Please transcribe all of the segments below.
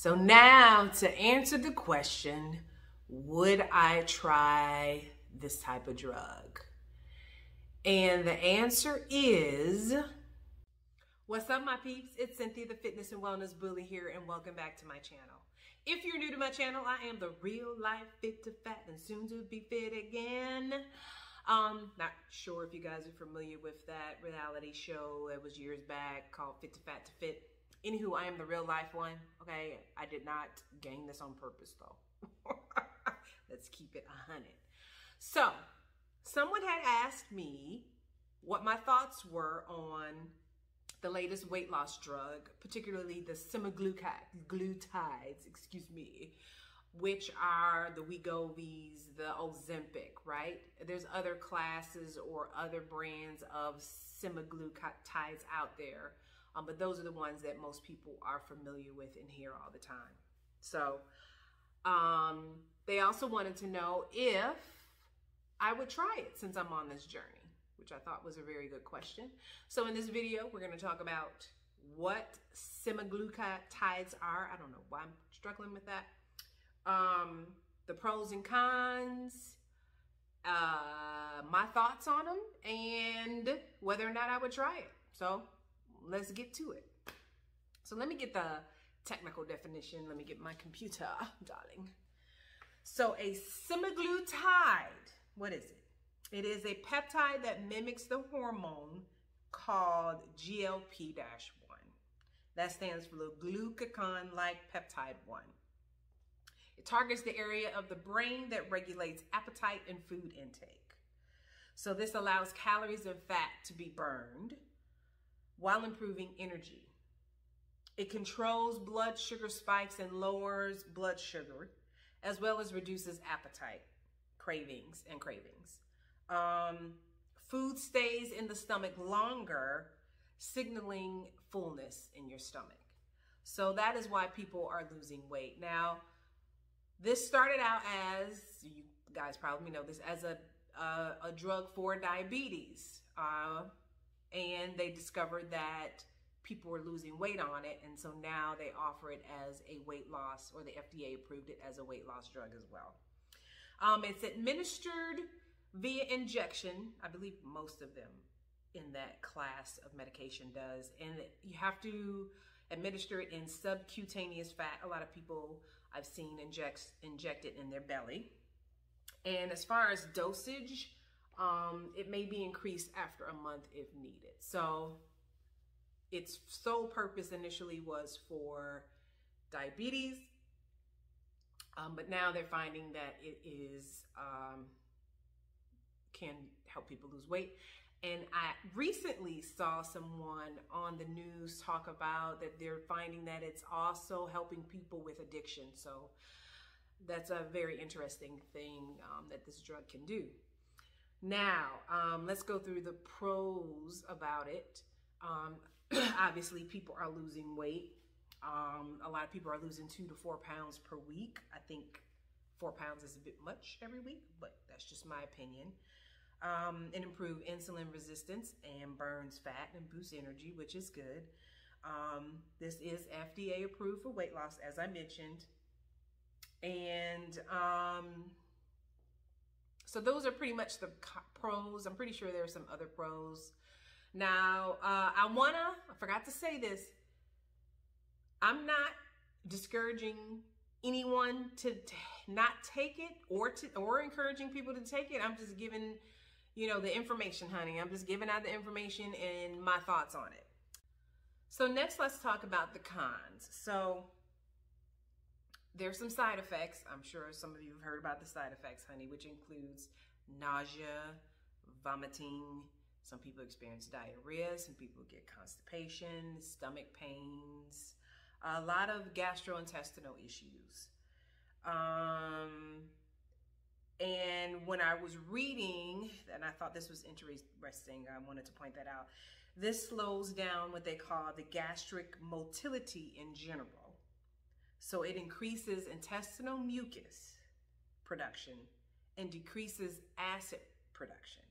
So now to answer the question, would I try this type of drug? And the answer is, what's up my peeps? It's Cynthia, the fitness and wellness bully here, and welcome back to my channel. If you're new to my channel, I am the real life fit to fat and soon to be fit again. Not sure if you guys are familiar with that reality show that was years back called Fit to Fat to Fit. Anywho, I am the real life one, okay? I did not gain this on purpose though. Let's keep it 100. So, someone had asked me what my thoughts were on the latest weight loss drug, particularly the semaglutides, which are the Wegovys, the Ozempic, right? There's other classes or other brands of semaglutides out there, but those are the ones that most people are familiar with and hear all the time. So they also wanted to know if I would try it since I'm on this journey, which I thought was a very good question. So in this video, we're going to talk about what semaglutides are. I don't know why I'm struggling with that. The pros and cons, my thoughts on them, and whether or not I would try it. So let's get to it. So let me get the technical definition. Let me get my computer, darling. So a semaglutide, what is it? It is a peptide that mimics the hormone called GLP-1. That stands for the glucagon-like peptide one. It targets the area of the brain that regulates appetite and food intake. So this allows calories and fat to be burned while improving energy. It controls blood sugar spikes and lowers blood sugar, as well as reduces appetite, cravings. Food stays in the stomach longer, signaling fullness in your stomach. So that is why people are losing weight. Now, this started out, as you guys probably know this, as a drug for diabetes. And they discovered that people were losing weight on it. And so now they offer it as a weight loss, or the FDA approved it as a weight loss drug as well. It's administered via injection. I believe most of them in that class of medication does. And you have to administer it in subcutaneous fat. A lot of people I've seen inject it in their belly. And as far as dosage, it may be increased after a month if needed. So its sole purpose initially was for diabetes, but now they're finding that it is can help people lose weight. And I recently saw someone on the news talk about that they're finding that it's also helping people with addiction. So that's a very interesting thing that this drug can do. Now, let's go through the pros about it. Obviously, people are losing weight. A lot of people are losing 2 to 4 pounds per week. I think 4 pounds is a bit much every week, but that's just my opinion. It improves insulin resistance and burns fat and boosts energy, which is good. This is FDA approved for weight loss, as I mentioned. And so those are pretty much the pros. I'm pretty sure there are some other pros. Now, I forgot to say this. I'm not discouraging anyone to not take it or encouraging people to take it. I'm just giving the information, honey. I'm just giving out the information and my thoughts on it. So next, let's talk about the cons. So there's some side effects. I'm sure some of you have heard about the side effects, honey, which includes nausea, vomiting. Some people experience diarrhea. Some people get constipation, stomach pains, a lot of gastrointestinal issues. And when I was reading, and I thought this was interesting, I wanted to point that out. This slows down what they call the gastric motility in general. So it increases intestinal mucus production and decreases acid production,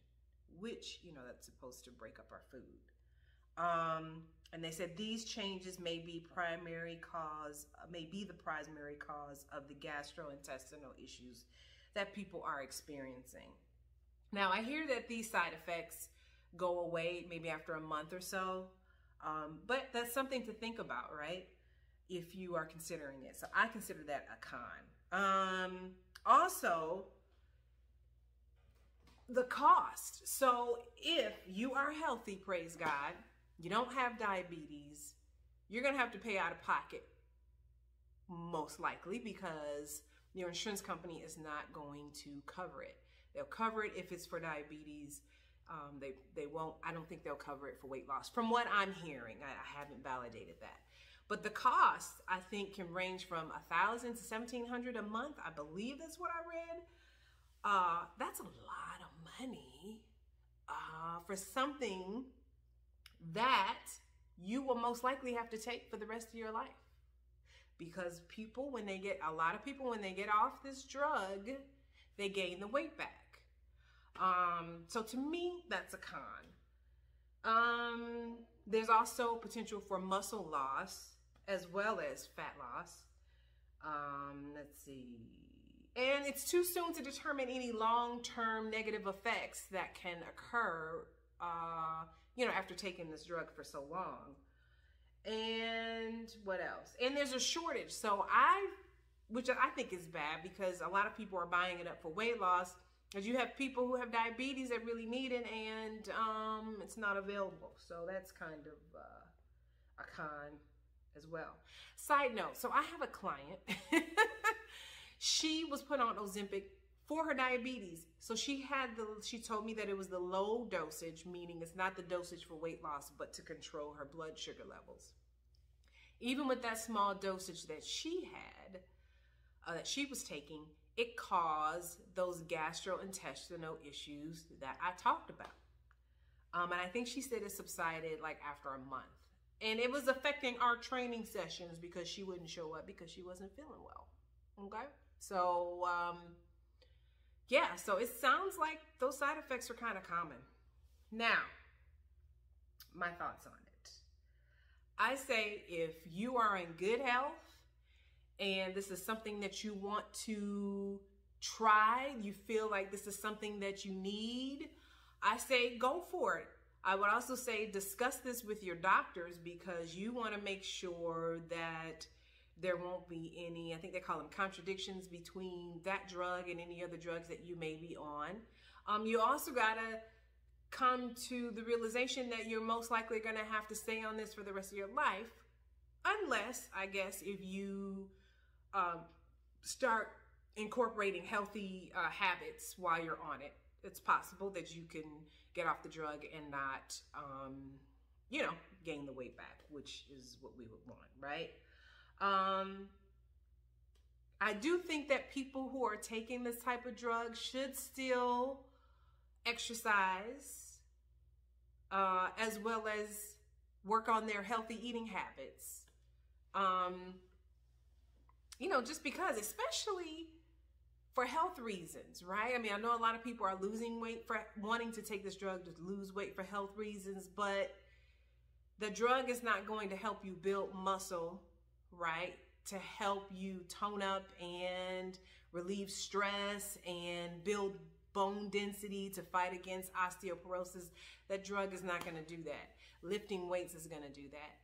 which, that's supposed to break up our food. And they said these changes may be the primary cause of the gastrointestinal issues that people are experiencing. Now, I hear that these side effects go away maybe after a month or so, but that's something to think about, right? If you are considering it. So I consider that a con. Also, the cost. So if you are healthy, praise God, you don't have diabetes, you're going to have to pay out of pocket, most likely, because your insurance company is not going to cover it. They'll cover it if it's for diabetes. They won't, I don't think they'll cover it for weight loss. From what I'm hearing, I haven't validated that. But the cost, I think, can range from $1,000 to $1,700 a month. I believe that's what I read. That's a lot of money for something that you will most likely have to take for the rest of your life. Because people, when they get, a lot of people, when they get off this drug, they gain the weight back. So to me, that's a con. There's also potential for muscle loss as well as fat loss. Let's see. And it's too soon to determine any long-term negative effects that can occur after taking this drug for so long. And what else? And there's a shortage. So which I think is bad, because a lot of people are buying it up for weight loss, because you have people who have diabetes that really need it, and it's not available. So that's kind of a con as well. Side note, so I have a client. She was put on Ozempic for her diabetes. So she told me that it was the low dosage, meaning it's not the dosage for weight loss, but to control her blood sugar levels. Even with that small dosage that she had, that she was taking, it caused those gastrointestinal issues that I talked about. And I think she said it subsided like after a month. And it was affecting our training sessions because she wouldn't show up because she wasn't feeling well, okay? So, yeah, so it sounds like those side effects are kind of common. Now, my thoughts on it. I say if you are in good health and this is something that you want to try, you feel like this is something that you need, I say go for it. I would also say discuss this with your doctors, because you want to make sure that there won't be any, I think they call them contradictions, between that drug and any other drugs that you may be on. You also gotta come to the realization that you're most likely gonna have to stay on this for the rest of your life, unless, I guess, if you start incorporating healthy habits while you're on it. It's possible that you can get off the drug and not, gain the weight back, which is what we would want, right? I do think that people who are taking this type of drug should still exercise, as well as work on their healthy eating habits. Just because, especially for health reasons, right? I mean, I know a lot of people are losing weight for wanting to take this drug to lose weight for health reasons, but the drug is not going to help you build muscle, right, to help you tone up and relieve stress and build bone density to fight against osteoporosis. That drug is not going to do that. Lifting weights is going to do that.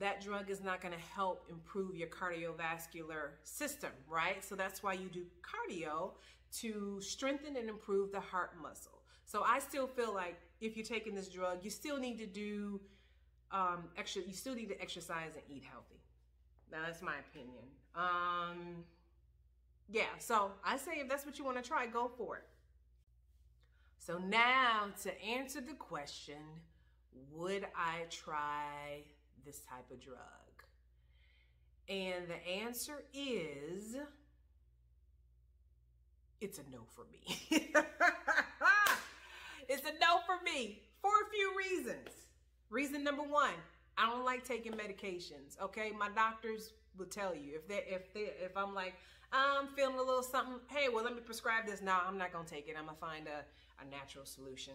That drug is not going to help improve your cardiovascular system, right? So that's why you do cardio, to strengthen and improve the heart muscle. So I still feel like if you're taking this drug, you still need to do you still need to exercise and eat healthy. Now, that's my opinion. Yeah, so I say if that's what you want to try, go for it. So now, to answer the question, would I try this type of drug? And the answer is, it's a no for me. It's a no for me for a few reasons. Reason number one, I don't like taking medications, okay? My doctors will tell you if I'm like, I'm feeling a little something, hey, well, let me prescribe this. No, I'm not gonna take it. I'm gonna find a natural solution.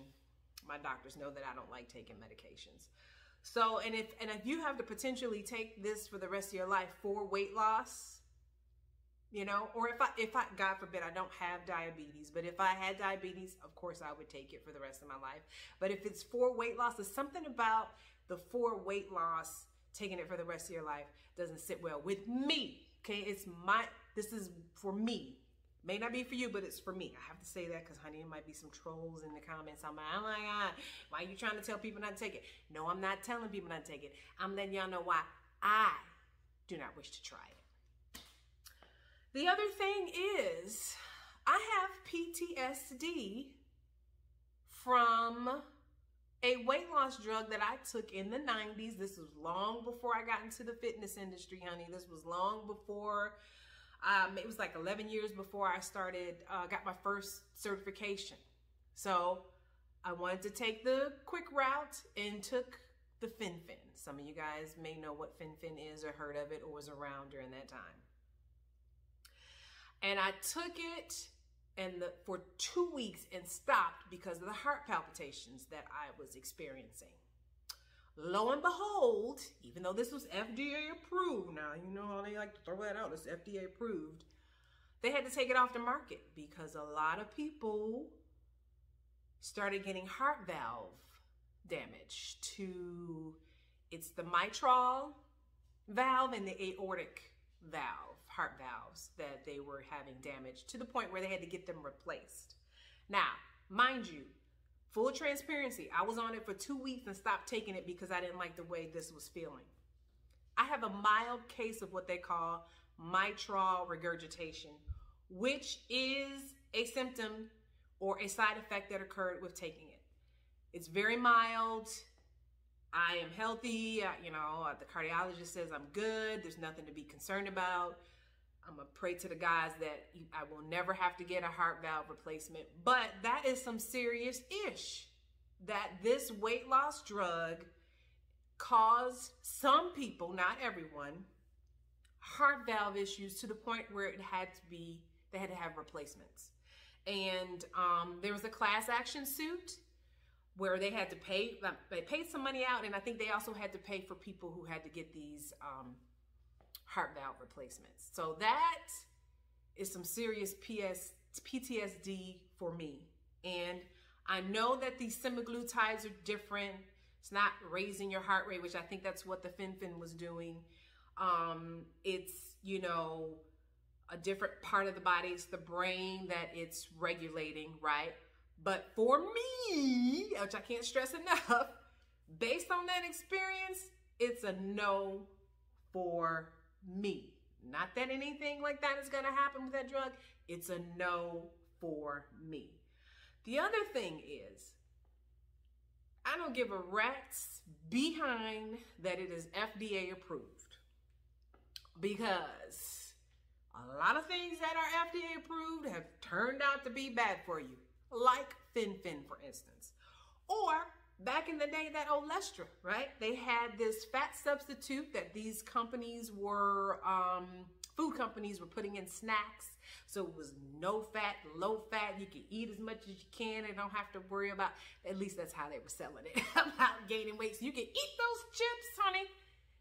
My doctors know that I don't like taking medications. So, and if you have to potentially take this for the rest of your life for weight loss, you know, or if I, God forbid, I don't have diabetes, but if I had diabetes, of course I would take it for the rest of my life. But if it's for weight loss, there's something about the for weight loss, taking it for the rest of your life doesn't sit well with me. Okay. It's this is for me. May not be for you, but it's for me. I have to say that because, honey, there might be some trolls in the comments. I'm like, oh my God, why are you trying to tell people not to take it? No, I'm not telling people not to take it. I'm letting y'all know why I do not wish to try it. The other thing is I have PTSD from a weight loss drug that I took in the 90s. This was long before I got into the fitness industry, honey. This was long before... it was like 11 years before I got my first certification. So I wanted to take the quick route and took the Fen-Phen. Some of you guys may know what Fen-Phen is or heard of it or was around during that time. And I took it for 2 weeks and stopped because of the heart palpitations that I was experiencing. Lo and behold, even though this was FDA approved, now you know how they like to throw that out, it's FDA approved, they had to take it off the market because a lot of people started getting heart valve damage to, it's the mitral valve and the aortic valve, heart valves that they were having damage to the point where they had to get them replaced. Now, mind you, full transparency, I was on it for 2 weeks and stopped taking it because I didn't like the way this was feeling. I have a mild case of what they call mitral regurgitation, which is a symptom or a side effect that occurred with taking it. It's very mild. I am healthy. You know, the cardiologist says I'm good. There's nothing to be concerned about. I'm going to pray to the guys that I will never have to get a heart valve replacement. But that is some serious ish that this weight loss drug caused some people, not everyone, heart valve issues to the point where they had to have replacements. And there was a class action suit where they had to pay, they paid some money out. And I think they also had to pay for people who had to get these heart valve replacements. So that is some serious PTSD for me. And I know that these semaglutides are different. It's not raising your heart rate, which I think that's what the Fen-Phen was doing. It's, you know, a different part of the body. It's the brain that it's regulating, right? But for me, which I can't stress enough, based on that experience, it's a no for me. Not that anything like that is going to happen with that drug. It's a no for me. The other thing is, I don't give a rat's behind that it is FDA approved, because a lot of things that are FDA approved have turned out to be bad for you, like Fen-Phen, for instance. Or back in the day, that Olestra, right? They had this fat substitute that these companies were, food companies were putting in snacks. So it was no fat, low fat. You can eat as much as you can and don't have to worry about, at least that's how they were selling it, about gaining weight. So you can eat those chips, honey.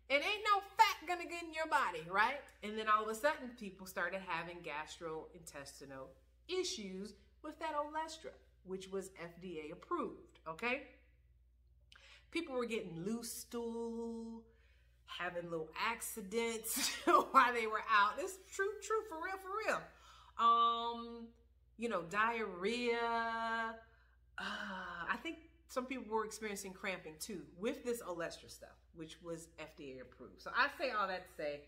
It ain't no fat gonna get in your body, right? And then all of a sudden, people started having gastrointestinal issues with that Olestra, which was FDA approved, okay? People were getting loose stool, having little accidents while they were out. It's true, for real, for real. You know, diarrhea. I think some people were experiencing cramping too with this Olestra stuff, which was FDA approved. So I say all that to say,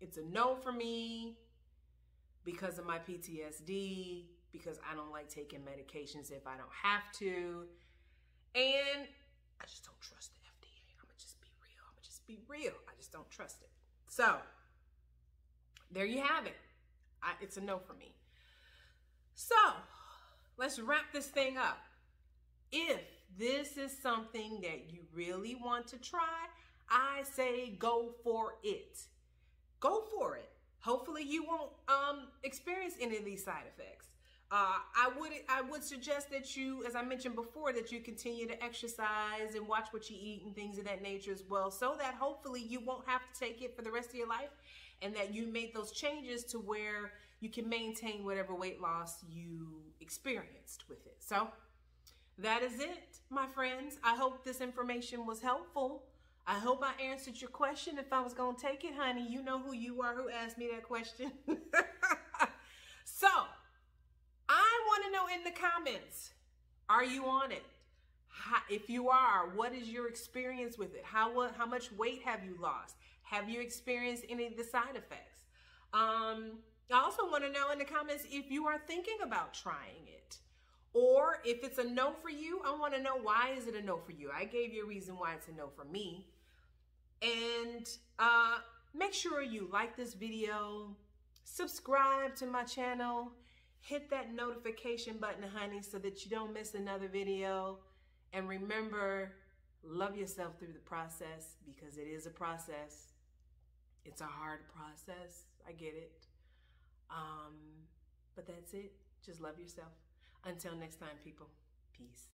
it's a no for me because of my PTSD, because I don't like taking medications if I don't have to. And I just don't trust the FDA. I'm gonna just be real. I just don't trust it. So there you have it. It's a no for me. So let's wrap this thing up. If this is something that you really want to try, I say go for it. Go for it. Hopefully you won't experience any of these side effects. I would suggest that you, as I mentioned before, that you continue to exercise and watch what you eat and things of that nature as well, so that hopefully you won't have to take it for the rest of your life, and that you make those changes to where you can maintain whatever weight loss you experienced with it. So that is it, my friends. I hope this information was helpful. I hope I answered your question. If I was going to take it, honey, you know who you are who asked me that question. So I want to know in the comments, are you on it? If you are, what is your experience with it? How much weight have you lost? Have you experienced any of the side effects? I also want to know in the comments if you are thinking about trying it, or if it's a no for you. I want to know, why is it a no for you? I gave you a reason why it's a no for me. And make sure you like this video, subscribe to my channel, hit that notification button, honey, so that you don't miss another video. And remember, love yourself through the process, because it is a process. It's a hard process. I get it. But that's it. Just love yourself. Until next time, people. Peace.